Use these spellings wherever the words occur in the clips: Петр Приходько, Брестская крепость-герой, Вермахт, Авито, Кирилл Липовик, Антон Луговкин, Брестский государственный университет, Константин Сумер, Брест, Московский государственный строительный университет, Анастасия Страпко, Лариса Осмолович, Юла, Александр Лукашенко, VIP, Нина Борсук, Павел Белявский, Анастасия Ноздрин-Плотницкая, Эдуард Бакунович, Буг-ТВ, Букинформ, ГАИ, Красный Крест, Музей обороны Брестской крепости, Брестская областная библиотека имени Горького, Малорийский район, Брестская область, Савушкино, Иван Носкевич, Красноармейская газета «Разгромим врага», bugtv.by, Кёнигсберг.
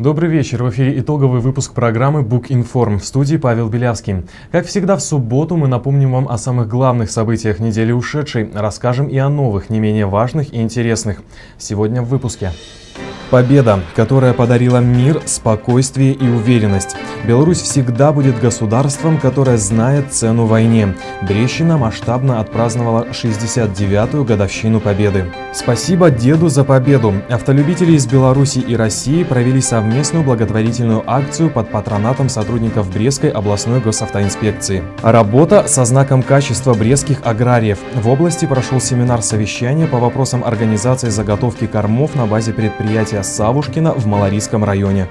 Добрый вечер. В эфире итоговый выпуск программы «Букинформ». В студии Павел Белявский. Как всегда, в субботу мы напомним вам о самых главных событиях недели ушедшей, расскажем и о новых, не менее важных и интересных. Сегодня в выпуске. Победа, которая подарила мир, спокойствие и уверенность. Беларусь всегда будет государством, которое знает цену войне. Брещина масштабно отпраздновала 69-ю годовщину Победы. Спасибо деду за победу. Автолюбители из Беларуси и России провели совместную благотворительную акцию под патронатом сотрудников Брестской областной госавтоинспекции. Работа со знаком качества брестских аграриев. В области прошел семинар-совещание по вопросам организации заготовки кормов на базе предприятия Савушкино в Малорийском районе.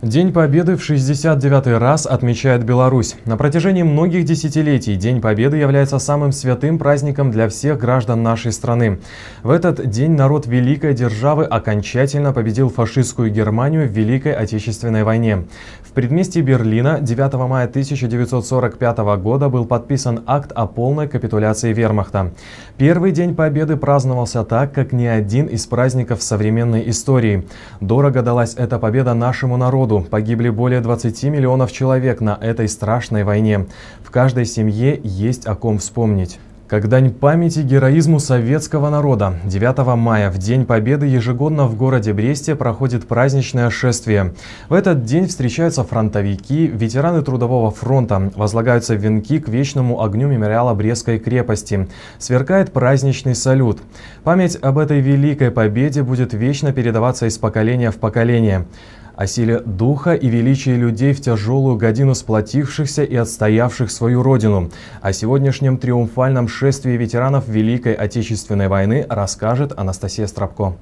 День Победы в 69-й раз отмечает Беларусь. На протяжении многих десятилетий День Победы является самым святым праздником для всех граждан нашей страны. В этот день народ великой державы окончательно победил фашистскую Германию в Великой Отечественной войне. В предместье Берлина 9 мая 1945 года был подписан акт о полной капитуляции вермахта. Первый День Победы праздновался так, как ни один из праздников современной истории. Дорого далась эта победа нашему народу. Погибли более 20 миллионов человек на этой страшной войне. В каждой семье есть о ком вспомнить. Как дань памяти героизму советского народа, 9 мая, в День Победы, ежегодно в городе Бресте проходит праздничное шествие. В этот день встречаются фронтовики, ветераны Трудового фронта, возлагаются венки к вечному огню мемориала Брестской крепости. Сверкает праздничный салют. Память об этой великой победе будет вечно передаваться из поколения в поколение. О силе духа и величии людей в тяжелую годину сплотившихся и отстоявших свою родину. О сегодняшнем триумфальном шествии ветеранов Великой Отечественной войны расскажет Анастасия Страпко.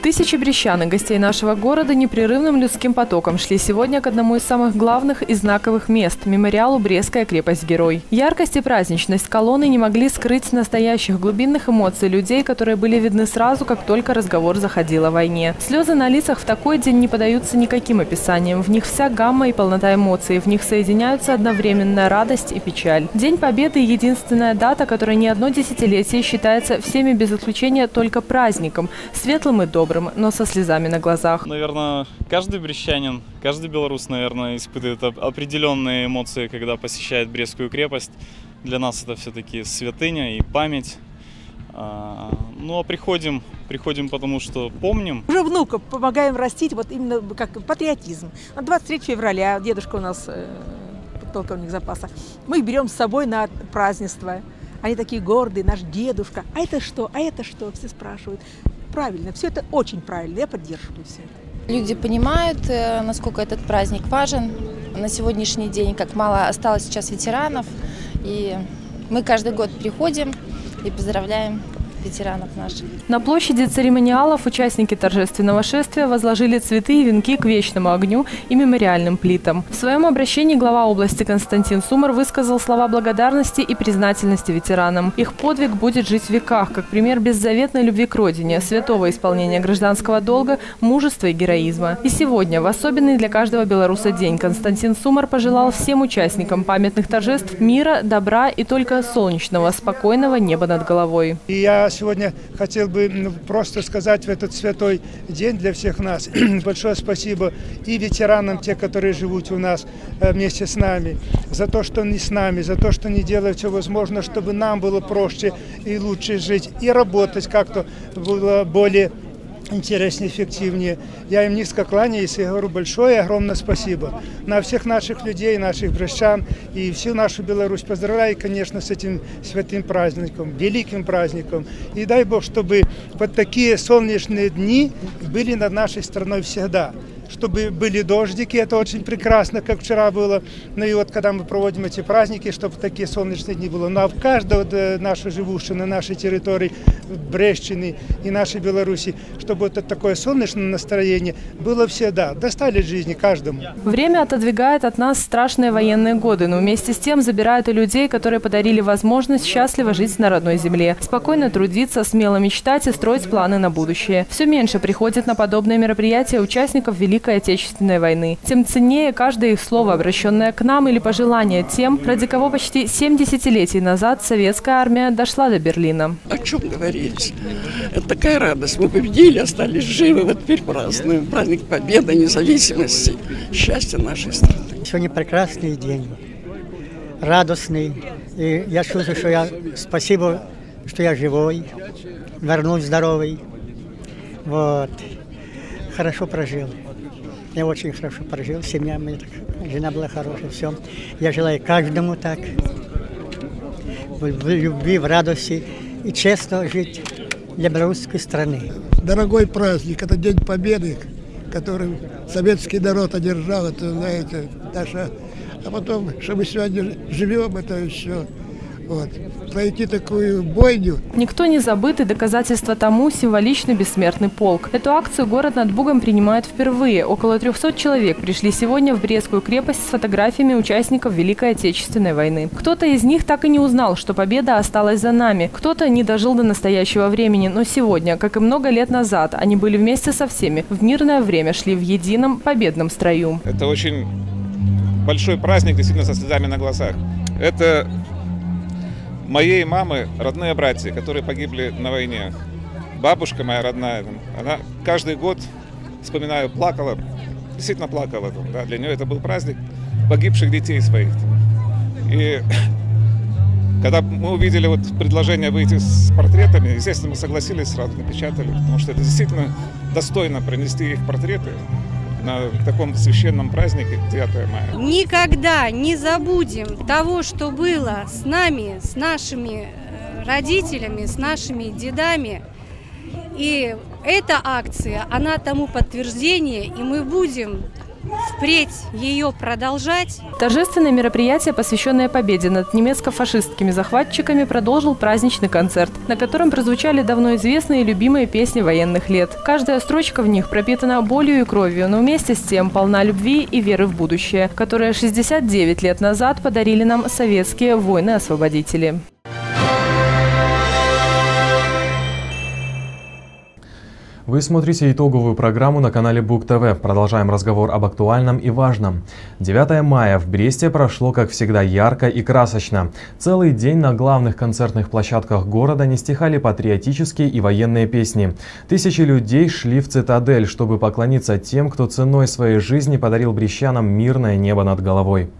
Тысячи брестчан и гостей нашего города непрерывным людским потоком шли сегодня к одному из самых главных и знаковых мест – мемориалу «Брестская крепость-герой». Яркость и праздничность колонны не могли скрыть настоящих глубинных эмоций людей, которые были видны сразу, как только разговор заходил о войне. Слезы на лицах в такой день не поддаются никаким описаниям. В них вся гамма и полнота эмоций, в них соединяются одновременная радость и печаль. День Победы – единственная дата, которая не одно десятилетие считается всеми без исключения только праздником, светлым и добрым, но со слезами на глазах. Наверное, каждый брестчанин, каждый белорус, наверное, испытывает определенные эмоции, когда посещает Брестскую крепость. Для нас это все-таки святыня и память. Ну а приходим, потому что помним. Уже внуков помогаем растить, вот именно как патриотизм. 23 февраля дедушка у нас подполковник запаса. Мы их берем с собой на празднество. Они такие гордые, наш дедушка. А это что? А это что? Все спрашивают. Правильно, все это очень правильно, я поддерживаю все это. Люди понимают, насколько этот праздник важен на сегодняшний день, как мало осталось сейчас ветеранов. И мы каждый год приходим и поздравляем ветеранов наших. На площади церемониалов участники торжественного шествия возложили цветы и венки к вечному огню и мемориальным плитам. В своем обращении глава области Константин Сумер высказал слова благодарности и признательности ветеранам. Их подвиг будет жить в веках, как пример беззаветной любви к родине, святого исполнения гражданского долга, мужества и героизма. И сегодня, в особенный для каждого белоруса день, Константин Сумер пожелал всем участникам памятных торжеств мира, добра и только солнечного, спокойного неба над головой. Я сегодня хотел бы просто сказать в этот святой день для всех нас большое спасибо и ветеранам, те, которые живут у нас вместе с нами, за то, что они с нами, за то, что они делают все возможное, чтобы нам было проще и лучше жить, и работать как-то было более интереснее, эффективнее. Я им низко кланяюсь и говорю большое, огромное спасибо на всех наших людей, наших брестчан и всю нашу Беларусь. Поздравляю, конечно, с этим святым праздником, великим праздником. И дай Бог, чтобы вот такие солнечные дни были над нашей страной всегда. Чтобы были дождики, это очень прекрасно, как вчера было. Ну и вот, когда мы проводим эти праздники, чтобы такие солнечные дни было. Ну а в каждого нашего живущего на нашей территории Брестчины и нашей Беларуси, чтобы вот такое солнечное настроение было всегда. Достали жизни каждому. Время отодвигает от нас страшные военные годы, но вместе с тем забирает и людей, которые подарили возможность счастливо жить на родной земле, спокойно трудиться, смело мечтать и строить планы на будущее. Все меньше приходит на подобные мероприятия участников Великой Великой Отечественной войны. Тем ценнее каждое их слово, обращенное к нам, или пожелание тем, ради кого почти 7 десятилетий назад советская армия дошла до Берлина. О чем говорить? Это такая радость. Мы победили, остались живы, вот теперь празднуем. Праздник победы, независимости, счастья нашей страны. Сегодня прекрасный день, радостный. И я чувствую, что я спасибо, что я живой, вернусь здоровый. Вот. Хорошо прожил. Я очень хорошо прожил. Семья моя, жена была хорошая, все. Я желаю каждому так. В любви, в радости и честно жить для белорусской страны. Дорогой праздник, это День Победы, который советский народ одержал, это, знаете, наша... А потом, что мы сегодня живем, это еще... Вот. Пройти такую бойню. Никто не забыт, и доказательство тому символичный бессмертный полк. Эту акцию город над Бугом принимает впервые. Около 300 человек пришли сегодня в Брестскую крепость с фотографиями участников Великой Отечественной войны. Кто-то из них так и не узнал, что победа осталась за нами. Кто-то не дожил до настоящего времени, но сегодня, как и много лет назад, они были вместе со всеми. В мирное время шли в едином победном строю. Это очень большой праздник, действительно, со слезами на глазах. Это... моей мамы родные братья, которые погибли на войне. Бабушка моя родная, она каждый год, вспоминаю, плакала, действительно плакала. Да, для нее это был праздник погибших детей своих. И когда мы увидели вот предложение выйти с портретами, естественно, мы согласились, сразу напечатали, потому что это действительно достойно принести их портреты на таком священном празднике 9 мая. Никогда не забудем того, что было с нами, с нашими родителями, с нашими дедами. И эта акция, она тому подтверждение, и мы будем впредь ее продолжать. Торжественное мероприятие, посвященное победе над немецко-фашистскими захватчиками, продолжил праздничный концерт, на котором прозвучали давно известные и любимые песни военных лет. Каждая строчка в них пропитана болью и кровью, но вместе с тем полна любви и веры в будущее, которое 69 лет назад подарили нам советские воины-освободители. Вы смотрите итоговую программу на канале Буг-ТВ. Продолжаем разговор об актуальном и важном. 9 мая в Бресте прошло, как всегда, ярко и красочно. Целый день на главных концертных площадках города не стихали патриотические и военные песни. Тысячи людей шли в цитадель, чтобы поклониться тем, кто ценой своей жизни подарил брестчанам мирное небо над головой.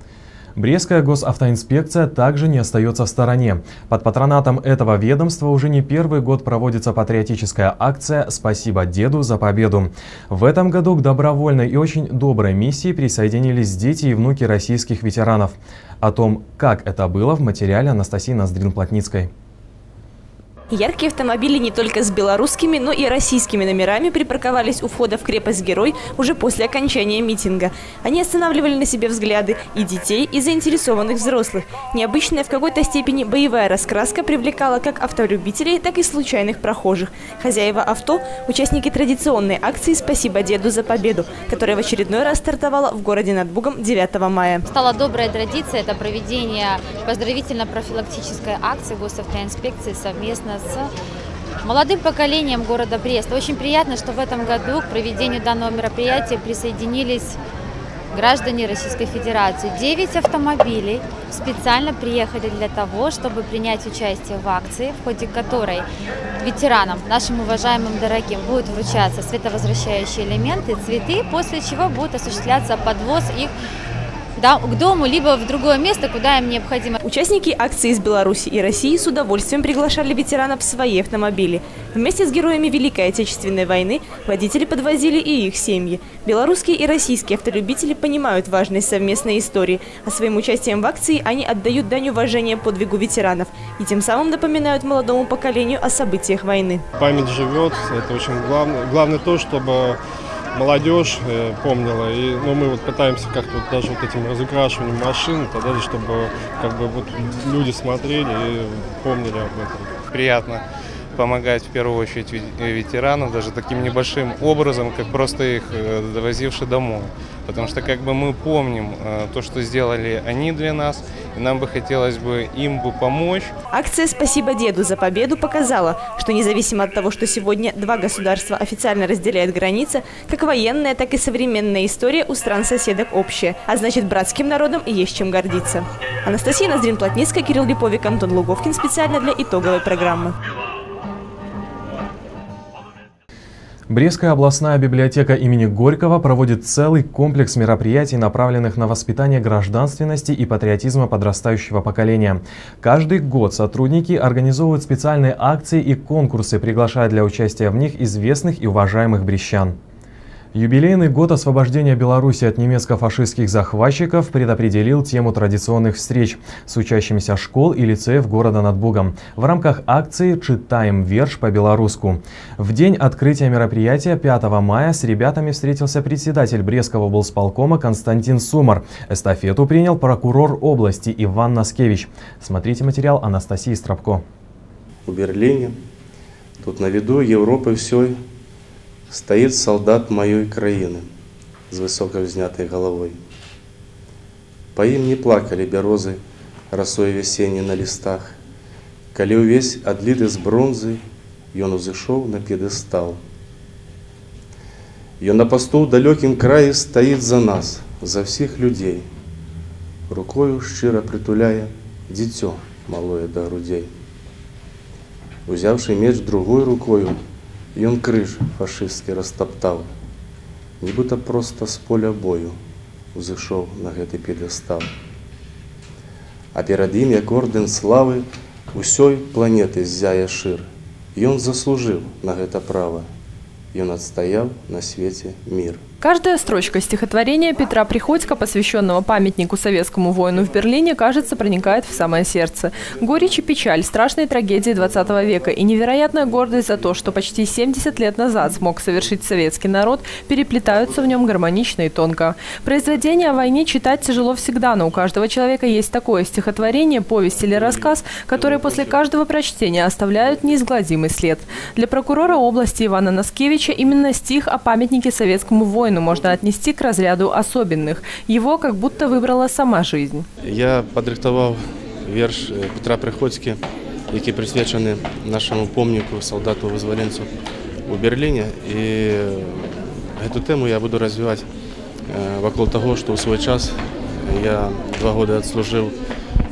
Брестская госавтоинспекция также не остается в стороне. Под патронатом этого ведомства уже не первый год проводится патриотическая акция «Спасибо деду за победу». В этом году к добровольной и очень доброй миссии присоединились дети и внуки российских ветеранов. О том, как это было, в материале Анастасии Ноздрин-Плотницкой. Яркие автомобили не только с белорусскими, но и российскими номерами припарковались у входа в крепость-герой уже после окончания митинга. Они останавливали на себе взгляды и детей, и заинтересованных взрослых. Необычная в какой-то степени боевая раскраска привлекала как автолюбителей, так и случайных прохожих. Хозяева авто – участники традиционной акции «Спасибо деду за победу», которая в очередной раз стартовала в городе над Бугом 9 мая. Стала добрая традиция – это проведение поздравительно-профилактической акции госавтоинспекции совместно с молодым поколением города Бреста. Очень приятно, что в этом году к проведению данного мероприятия присоединились граждане Российской Федерации. 9 автомобилей специально приехали для того, чтобы принять участие в акции, в ходе которой ветеранам, нашим уважаемым дорогим, будут вручаться световозвращающие элементы, цветы, после чего будет осуществляться подвоз их к дому, либо в другое место, куда им необходимо. Участники акции из Беларуси и России с удовольствием приглашали ветеранов в свои автомобили. Вместе с героями Великой Отечественной войны водители подвозили и их семьи. Белорусские и российские автолюбители понимают важность совместной истории, а своим участием в акции они отдают дань уважения подвигу ветеранов и тем самым напоминают молодому поколению о событиях войны. Память живет, это очень главное. Главное то, чтобы молодежь помнила, и мы вот пытаемся как-то вот даже вот этим разукрашиванием машин, тогда, чтобы как бы вот люди смотрели и помнили об этом. Приятно помогать в первую очередь ветеранам, даже таким небольшим образом, как просто их довозивши домой. Потому что как бы мы помним то, что сделали они для нас, и нам бы хотелось бы им бы помочь. Акция «Спасибо деду за победу» показала, что независимо от того, что сегодня два государства официально разделяют границы, как военная, так и современная история у стран-соседок общая, а значит, братским народом и есть чем гордиться. Анастасия Ноздрин-Плотницкая, Кирилл Липовик, Антон Луговкин. Специально для итоговой программы. Брестская областная библиотека имени Горького проводит целый комплекс мероприятий, направленных на воспитание гражданственности и патриотизма подрастающего поколения. Каждый год сотрудники организовывают специальные акции и конкурсы, приглашая для участия в них известных и уважаемых брестчан. Юбилейный год освобождения Беларуси от немецко-фашистских захватчиков предопределил тему традиционных встреч с учащимися школ и лицеев города над Бугом в рамках акции «Читаем верш по-белоруску». В день открытия мероприятия 5 мая с ребятами встретился председатель Брестского облсполкома Константин Сумер. Эстафету принял прокурор области Иван Носкевич. Смотрите материал Анастасии Страпко. В Берлине, тут на виду Европы всей, стоит солдат моей краины с высоко взнятой головой. По им не плакали березы росой весенней на листах, коли увесь адлит из бронзы ён узышоў на пьедестал. Ён на посту в далеким крае стоит за нас, за всех людей, рукою шчыра притуляя дитё малое до грудей. Узявший меч другой рукою, и он крыж фашистский растоптал, нібыта просто с поля бою узышоў на гэты пьедестал. А перад ім, як ордэн славы, усёй планеты ззяе шыр, и он заслужил на гэта право, и он отстоял на свете мир. Каждая строчка стихотворения Петра Приходько, посвященного памятнику советскому воину в Берлине, кажется, проникает в самое сердце. Горечь и печаль страшной трагедии 20 века и невероятная гордость за то, что почти 70 лет назад смог совершить советский народ, переплетаются в нем гармонично и тонко. Произведение о войне читать тяжело всегда, но у каждого человека есть такое стихотворение, повесть или рассказ, которые после каждого прочтения оставляют неизгладимый след. Для прокурора области Ивана Носкевича именно стих о памятнике советскому воину можно отнести к разряду особенных. Его как будто выбрала сама жизнь. Я подрыхтовал верш Петра Приходьки, який присвячены нашему помнику, солдату-вызволенцу у Берлине. И эту тему я буду развивать вокруг того, что в свой час я 2 года отслужил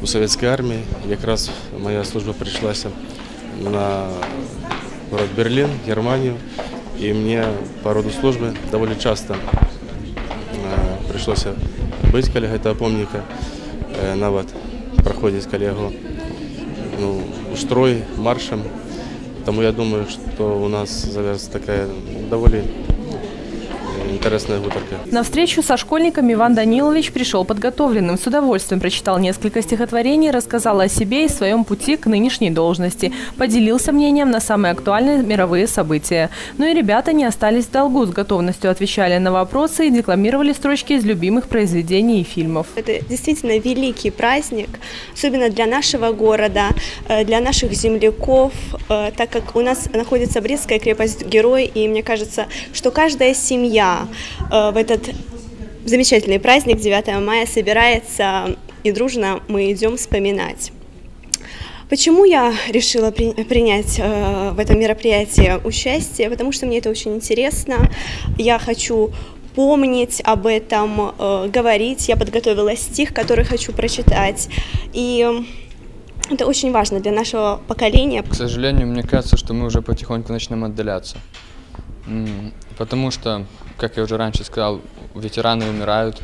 у советской армии. Как раз моя служба пришлась на город Берлин, Германию. И мне по роду службы довольно часто пришлось быть коллега этого помника, навод проходить коллегу устрой маршем. Тому я думаю, что у нас завязана такая довольно интересная выторка. На встречу со школьниками Иван Данилович пришел подготовленным, с удовольствием прочитал несколько стихотворений, рассказал о себе и своем пути к нынешней должности, поделился мнением на самые актуальные мировые события. Но и ребята не остались в долгу, с готовностью отвечали на вопросы и декламировали строчки из любимых произведений и фильмов. Это действительно великий праздник, особенно для нашего города, для наших земляков, так как у нас находится Брестская крепость-герой, и мне кажется, что каждая семья в этот замечательный праздник 9 мая собирается, и дружно мы идем вспоминать. Почему я решила принять в этом мероприятии участие? Потому что мне это очень интересно. Я хочу помнить об этом, говорить. Я подготовила стих, который хочу прочитать. И это очень важно для нашего поколения. К сожалению, мне кажется, что мы уже потихоньку начнем отдаляться. Потому что, как я уже раньше сказал, ветераны умирают,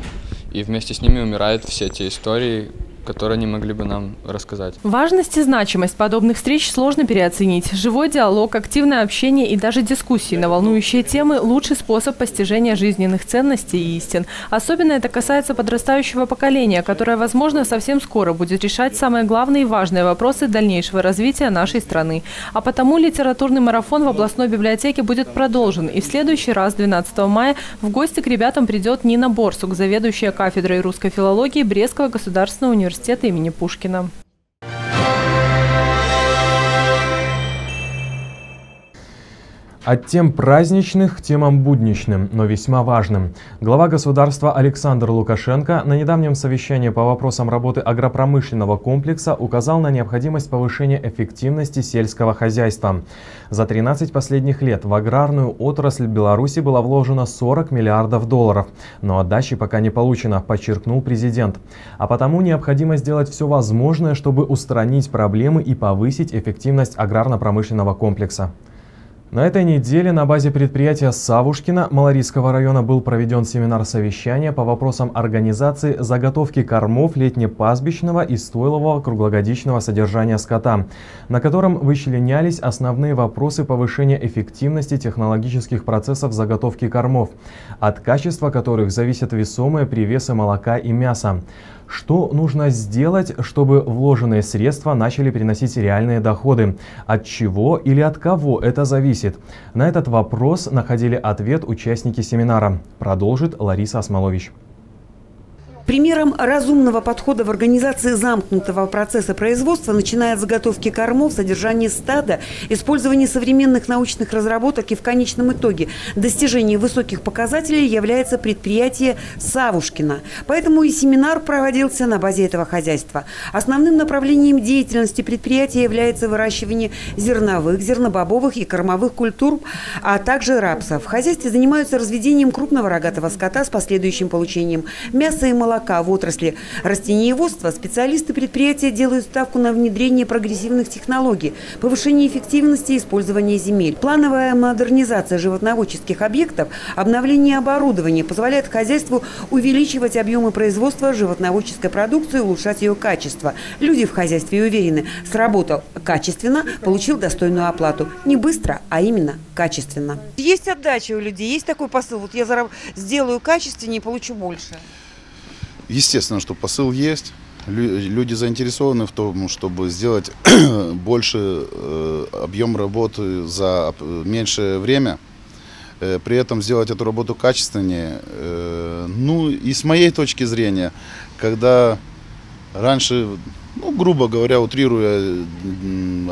и вместе с ними умирают все те истории, которые не могли бы нам рассказать. Важность и значимость подобных встреч сложно переоценить. Живой диалог, активное общение и даже дискуссии на волнующие темы – лучший способ постижения жизненных ценностей и истин. Особенно это касается подрастающего поколения, которое, возможно, совсем скоро будет решать самые главные и важные вопросы дальнейшего развития нашей страны. А потому литературный марафон в областной библиотеке будет продолжен. И в следующий раз, 12 мая, в гости к ребятам придет Нина Борсук, заведующая кафедрой русской филологии Брестского государственного университета имени Пушкина. От тем праздничных к темам будничным, но весьма важным. Глава государства Александр Лукашенко на недавнем совещании по вопросам работы агропромышленного комплекса указал на необходимость повышения эффективности сельского хозяйства. За 13 последних лет в аграрную отрасль Беларуси было вложено 40 миллиардов долларов, но отдачи пока не получено, подчеркнул президент. А потому необходимо сделать все возможное, чтобы устранить проблемы и повысить эффективность аграрно-промышленного комплекса. На этой неделе на базе предприятия Савушкино Малорийского района был проведен семинар совещания по вопросам организации заготовки кормов летнепастбищного и стойлового круглогодичного содержания скота, на котором вычленялись основные вопросы повышения эффективности технологических процессов заготовки кормов, от качества которых зависят весомые привесы молока и мяса. Что нужно сделать, чтобы вложенные средства начали приносить реальные доходы? От чего или от кого это зависит? На этот вопрос находили ответ участники семинара. Продолжит Лариса Осмолович. Примером разумного подхода в организации замкнутого процесса производства, начиная от заготовки кормов, содержания стада, использования современных научных разработок и в конечном итоге достижения высоких показателей, является предприятие Савушкино. Поэтому и семинар проводился на базе этого хозяйства. Основным направлением деятельности предприятия является выращивание зерновых, зернобобовых и кормовых культур, а также рапса. В хозяйстве занимаются разведением крупного рогатого скота с последующим получением мяса и молока. В отрасли растениеводства специалисты предприятия делают ставку на внедрение прогрессивных технологий, повышение эффективности использования земель. Плановая модернизация животноводческих объектов, обновление оборудования позволяет хозяйству увеличивать объемы производства животноводческой продукции и улучшать ее качество. Люди в хозяйстве уверены, сработал качественно, получил достойную оплату. Не быстро, а именно качественно. Есть отдача у людей, есть такой посыл: вот я сделаю качественнее, получу больше. Естественно, что посыл есть. Люди заинтересованы в том, чтобы сделать больше объем работы за меньшее время, при этом сделать эту работу качественнее. Ну и с моей точки зрения, когда раньше, грубо говоря, утрируя,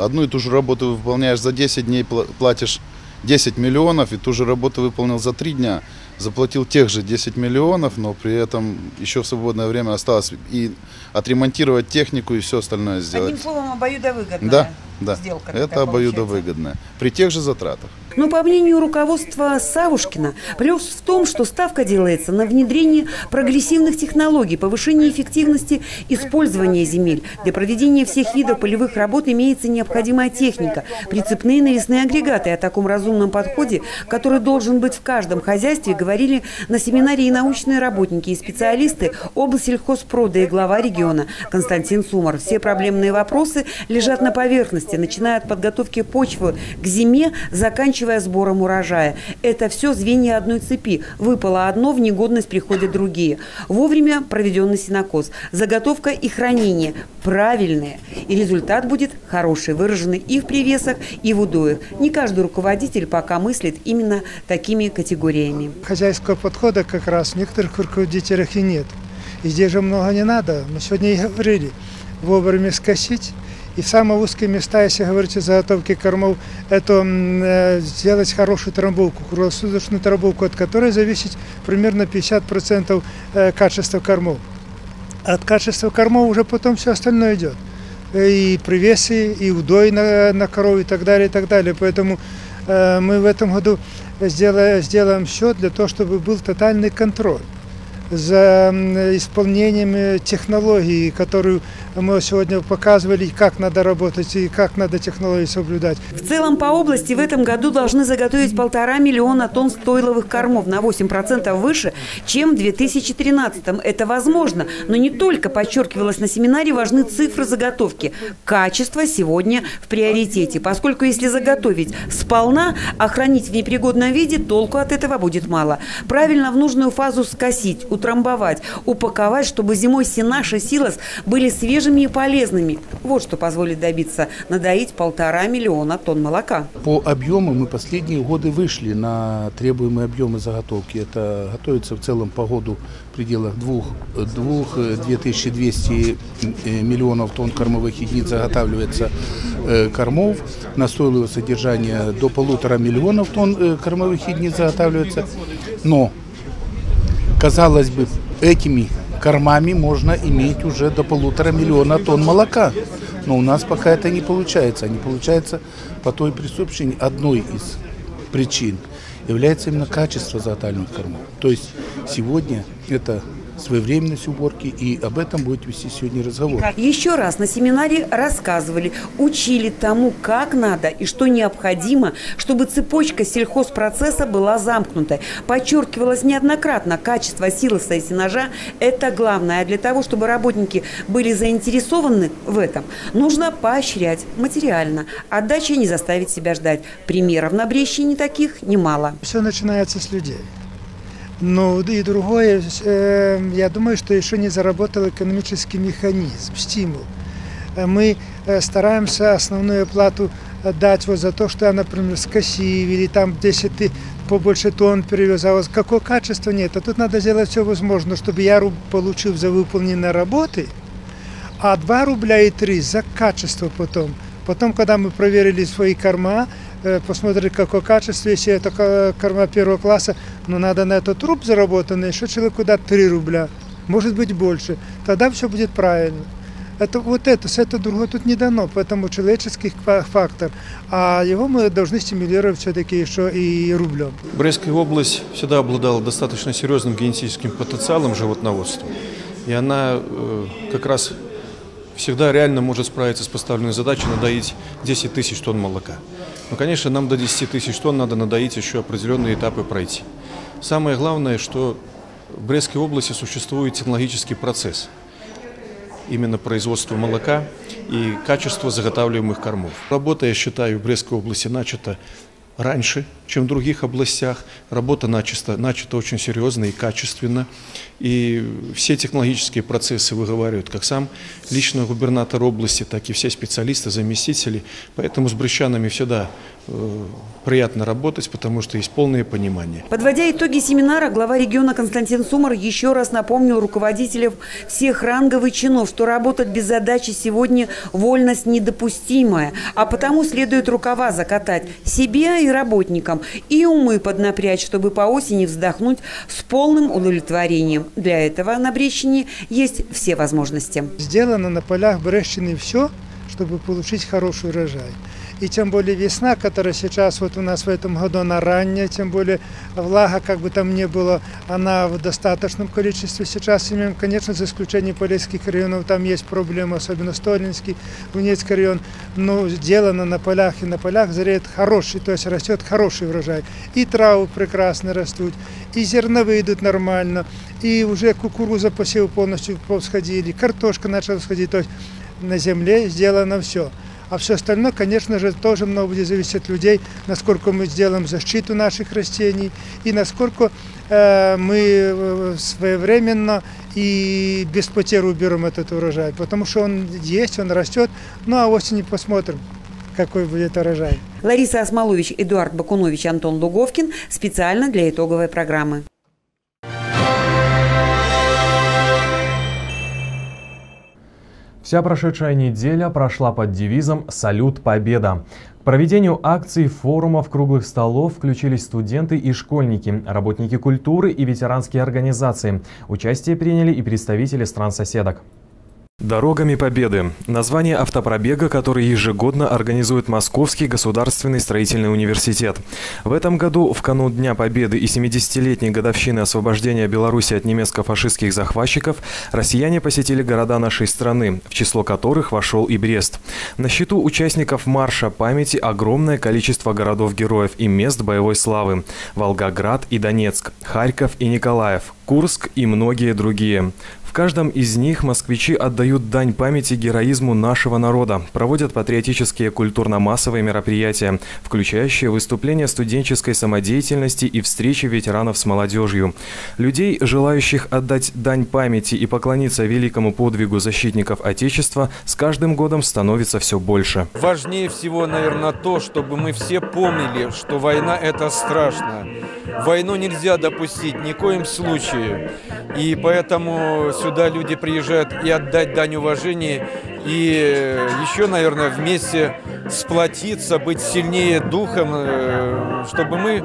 одну и ту же работу выполняешь за 10 дней, платишь 10 миллионов, и ту же работу выполнил за 3 дня, заплатил тех же 10 миллионов, но при этом еще в свободное время осталось и отремонтировать технику и все остальное сделать. Одним словом, обоюдовыгодная. Да, сделка. Это обоюдовыгодная. При тех же затратах. Но по мнению руководства Савушкино, плюс в том, что ставка делается на внедрение прогрессивных технологий, повышение эффективности использования земель. Для проведения всех видов полевых работ имеется необходимая техника, прицепные навесные агрегаты. О таком разумном подходе, который должен быть в каждом хозяйстве, говорили на семинаре и научные работники, и специалисты облсельхозпрода, и глава региона Константин Сумер. Все проблемные вопросы лежат на поверхности, начиная от подготовки почвы к зиме, заканчивая сбором урожая. Это все звенья одной цепи. Выпало одно, в негодность приходят другие. Вовремя проведенный сенокос, заготовка и хранение правильные. И результат будет хороший, выраженный и в привесах, и в удоях. Не каждый руководитель пока мыслит именно такими категориями. Хозяйского подхода как раз в некоторых руководителях и нет. И здесь же много не надо. Мы сегодня и говорили, вовремя скосить. И самые узкие места, если говорить о заготовке кормов, это сделать хорошую трамбовку, круглосуточную трамбовку, от которой зависит примерно 50% качества кормов. От качества кормов уже потом все остальное идет. И привесы, и удой на корову, и так далее, и так далее. Поэтому мы в этом году сделаем все для того, чтобы был тотальный контроль за исполнением технологии, которую мы сегодня показывали, как надо работать и как надо технологии соблюдать. В целом по области в этом году должны заготовить 1,5 миллиона тонн стойловых кормов, на 8% выше, чем в 2013-м. Это возможно, но не только, подчеркивалось на семинаре, важны цифры заготовки. Качество сегодня в приоритете, поскольку если заготовить сполна, а хранить в непригодном виде, толку от этого будет мало. Правильно в нужную фазу скосить, утрамбовать, упаковать, чтобы зимой сенаж и силос были свежими, свежими и полезными. Вот что позволит добиться надоить 1,5 миллиона тонн молока. По объему мы последние годы вышли на требуемые объемы заготовки. Это готовится в целом по году в пределах 2200 миллионов тонн кормовых единиц заготавливается кормов. На стойловое содержание до 1,5 миллиона тонн кормовых единиц заготавливается. Но, казалось бы, этими кормами можно иметь уже до 1,5 миллиона тонн молока. Но у нас пока это не получается. Не получается по той причине, одной из причин является именно качество заготавливаемых кормов. То есть сегодня это своевременность уборки, и об этом будет вести сегодня разговор. Еще раз на семинаре рассказывали, учили тому, как надо и что необходимо, чтобы цепочка сельхозпроцесса была замкнутой. Подчеркивалось неоднократно, качество, сила сеяножа – это главное. А для того, чтобы работники были заинтересованы в этом, нужно поощрять материально. Отдача не заставит себя ждать. Примеров на Брестщине таких немало. Все начинается с людей. Ну и другое, я думаю, что еще не заработал экономический механизм, стимул. Мы стараемся основную плату дать вот за то, что я, например, скосил или там 10 побольше тонн перевез, а вот какого качества нет. А тут надо сделать все возможное, чтобы я получил за выполненные работы, а 2 рубля и 3 за качество потом. Потом, когда мы проверили свои корма, посмотрели, какое качество, если это корма 1-го класса, но надо на этот труп заработанный, еще человеку дать 3 рубля, может быть больше, тогда все будет правильно. Это вот это, с этого другого тут не дано, поэтому человеческий фактор, а его мы должны стимулировать все-таки еще и рублем. Брестская область всегда обладала достаточно серьезным генетическим потенциалом животноводства, и она как раз всегда реально может справиться с поставленной задачей надоить 10 тысяч тонн молока. Но, конечно, нам до 10 тысяч тонн надо надоить еще определенные этапы пройти. Самое главное, что в Брестской области существует технологический процесс именно производства молока и качества заготавливаемых кормов. Работа, я считаю, в Брестской области начата раньше, чем в других областях. Работа начата очень серьезно и качественно. И все технологические процессы выговаривают как сам лично губернатор области, так и все специалисты, заместители. Поэтому с брестчанами всегда приятно работать, потому что есть полное понимание. Подводя итоги семинара, глава региона Константин Сумер еще раз напомнил руководителям всех рангов и чинов, что работать без задачи сегодня вольность недопустимая, а потому следует рукава закатать себе и работникам, и умы поднапрячь, чтобы по осени вздохнуть с полным удовлетворением. Для этого на Брестщине есть все возможности. Сделано на полях Брестщины все, чтобы получить хороший урожай. И тем более весна, которая сейчас вот у нас в этом году, она ранняя, тем более влага, как бы там ни было, она в достаточном количестве сейчас имеем. Конечно, за исключением полесских районов, там есть проблемы, особенно Столинский, Гунецкий район. Но сделано на полях, и на полях зреет хороший, то есть растет хороший урожай. И травы прекрасно растут, и зерновые идут нормально, и уже кукуруза посев полностью всходили, картошка начала всходить, то есть на земле сделано все. А все остальное, конечно же, тоже много будет зависеть от людей, насколько мы сделаем защиту наших растений и насколько мы своевременно и без потерь уберем этот урожай. Потому что он есть, он растет, ну а осенью посмотрим, какой будет урожай. Лариса Осмолович, Эдуард Бакунович, Антон Луговкин. Специально для итоговой программы. Вся прошедшая неделя прошла под девизом «Салют Победа». К проведению акций, форумов, круглых столов включились студенты и школьники, работники культуры и ветеранские организации. Участие приняли и представители стран-соседок. «Дорогами Победы» – название автопробега, который ежегодно организует Московский государственный строительный университет. В этом году, в канун Дня Победы и 70-летней годовщины освобождения Беларуси от немецко-фашистских захватчиков, россияне посетили города нашей страны, в число которых вошел и Брест. На счету участников марша памяти огромное количество городов-героев и мест боевой славы – Волгоград и Донецк, Харьков и Николаев, Курск и многие другие. – В каждом из них москвичи отдают дань памяти героизму нашего народа, проводят патриотические культурно-массовые мероприятия, включающие выступления студенческой самодеятельности и встречи ветеранов с молодежью. Людей, желающих отдать дань памяти и поклониться великому подвигу защитников Отечества, с каждым годом становится все больше. Важнее всего, наверное, то, чтобы мы все помнили, что война – это страшно. Войну нельзя допустить ни в коем случае. И поэтому сюда люди приезжают и отдать дань уважения, и еще, наверное, вместе сплотиться, быть сильнее духом, чтобы мы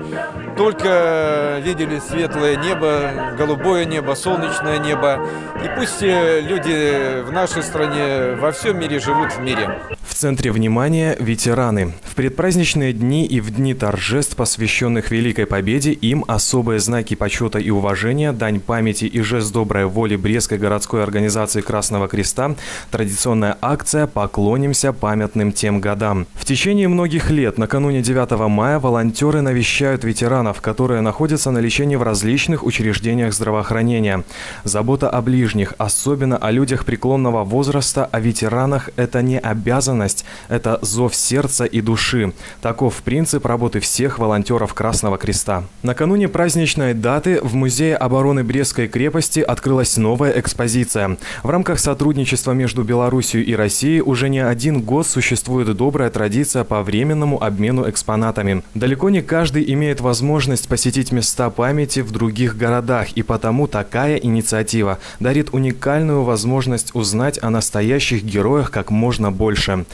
только видели светлое небо, голубое небо, солнечное небо. И пусть люди в нашей стране, во всем мире живут в мире. В центре внимания – ветераны. В предпраздничные дни и в дни торжеств, посвященных Великой Победе, им особые знаки почета и уважения, дань памяти и жест доброй воли Брестской городской организации Красного Креста – традиционная акция «Поклонимся памятным тем годам». В течение многих лет, накануне 9 мая, волонтеры навещают ветеранов, которые находятся на лечении в различных учреждениях здравоохранения. Забота о ближних, особенно о людях преклонного возраста, о ветеранах – это не обязанность, это зов сердца и души. Таков принцип работы всех волонтеров Красного Креста. Накануне праздничной даты в Музее обороны Брестской крепости открылась новая экспозиция. В рамках сотрудничества между Белоруссией и Россией уже не один год существует добрая традиция по временному обмену экспонатами. Далеко не каждый имеет возможность посетить места памяти в других городах, и потому такая инициатива дарит уникальную возможность узнать о настоящих героях как можно больше.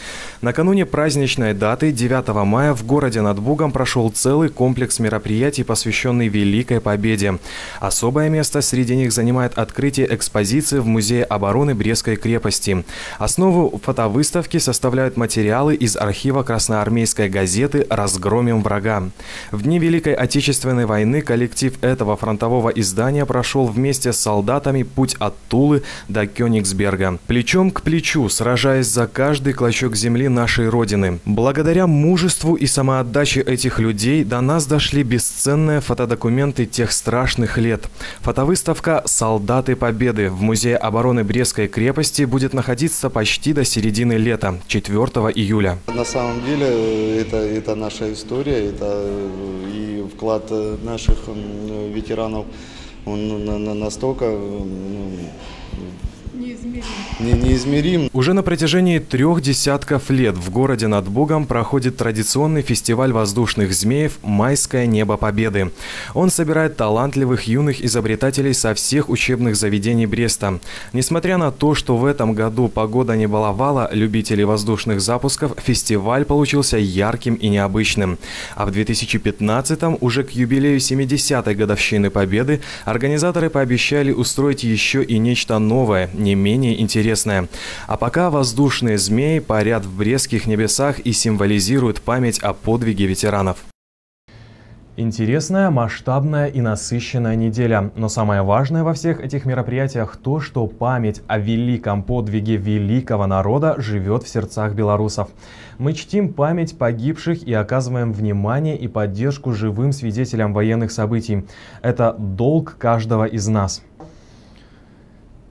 Накануне праздничной даты 9 мая в городе над Бугом прошел целый комплекс мероприятий, посвященный Великой Победе. Особое место среди них занимает открытие экспозиции в Музее обороны Брестской крепости. Основу фотовыставки составляют материалы из архива красноармейской газеты «Разгромим врага». В дни Великой Отечественной войны коллектив этого фронтового издания прошел вместе с солдатами путь от Тулы до Кёнигсберга. Плечом к плечу, сражаясь за каждый клочок земли нашей Родины. Благодаря мужеству и самоотдаче этих людей до нас дошли бесценные фотодокументы тех страшных лет. Фотовыставка «Солдаты Победы» в Музее обороны Брестской крепости будет находиться почти до середины лета, 4 июля. На самом деле это наша история, это и вклад наших ветеранов, он настолько... Неизмерим. Уже на протяжении 3 десятков лет в городе над Бугом проходит традиционный фестиваль воздушных змеев «Майское небо Победы». Он собирает талантливых юных изобретателей со всех учебных заведений Бреста. Несмотря на то, что в этом году погода не баловала любителей воздушных запусков, фестиваль получился ярким и необычным. А в 2015-м, уже к юбилею 70-й годовщины Победы, организаторы пообещали устроить еще и нечто новое – не менее интересное. А пока воздушные змеи парят в брестских небесах и символизируют память о подвиге ветеранов. Интересная, масштабная и насыщенная неделя. Но самое важное во всех этих мероприятиях то, что память о великом подвиге великого народа живет в сердцах белорусов. Мы чтим память погибших и оказываем внимание и поддержку живым свидетелям военных событий. Это долг каждого из нас.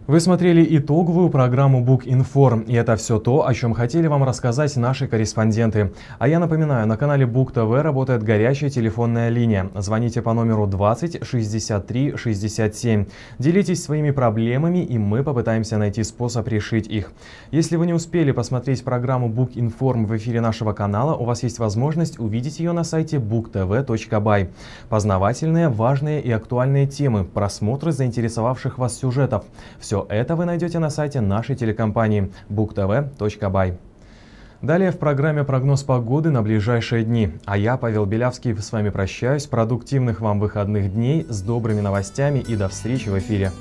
Вы смотрели итоговую программу Букинформ, и это все то, о чем хотели вам рассказать наши корреспонденты. А я напоминаю, на канале Буг-ТВ работает горячая телефонная линия. Звоните по номеру 20 63 67. Делитесь своими проблемами, и мы попытаемся найти способ решить их. Если вы не успели посмотреть программу Букинформ в эфире нашего канала, у вас есть возможность увидеть ее на сайте bugtv.by. Познавательные, важные и актуальные темы, просмотры заинтересовавших вас сюжетов – все это вы найдете на сайте нашей телекомпании bugtv.by. Далее в программе прогноз погоды на ближайшие дни. А я, Павел Белявский, с вами прощаюсь. Продуктивных вам выходных дней с добрыми новостями и до встречи в эфире.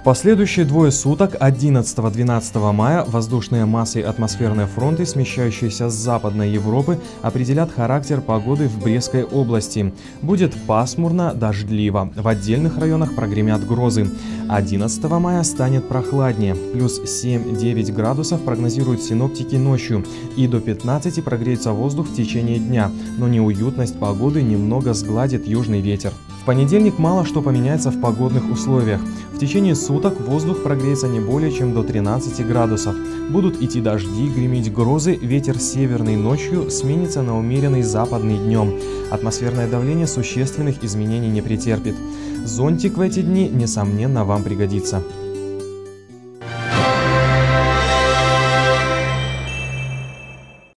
В последующие двое суток 11-12 мая воздушные массы и атмосферные фронты, смещающиеся с Западной Европы, определят характер погоды в Брестской области. Будет пасмурно, дождливо. В отдельных районах прогремят грозы. 11 мая станет прохладнее. Плюс 7-9 градусов прогнозируют синоптики ночью. И до 15 прогреется воздух в течение дня. Но неуютность погоды немного сгладит южный ветер. В понедельник мало что поменяется в погодных условиях. В течение суток воздух прогреется не более чем до 13 градусов. Будут идти дожди, греметь грозы, ветер северный ночью сменится на умеренный западный днем. Атмосферное давление существенных изменений не претерпит. Зонтик в эти дни, несомненно, вам пригодится.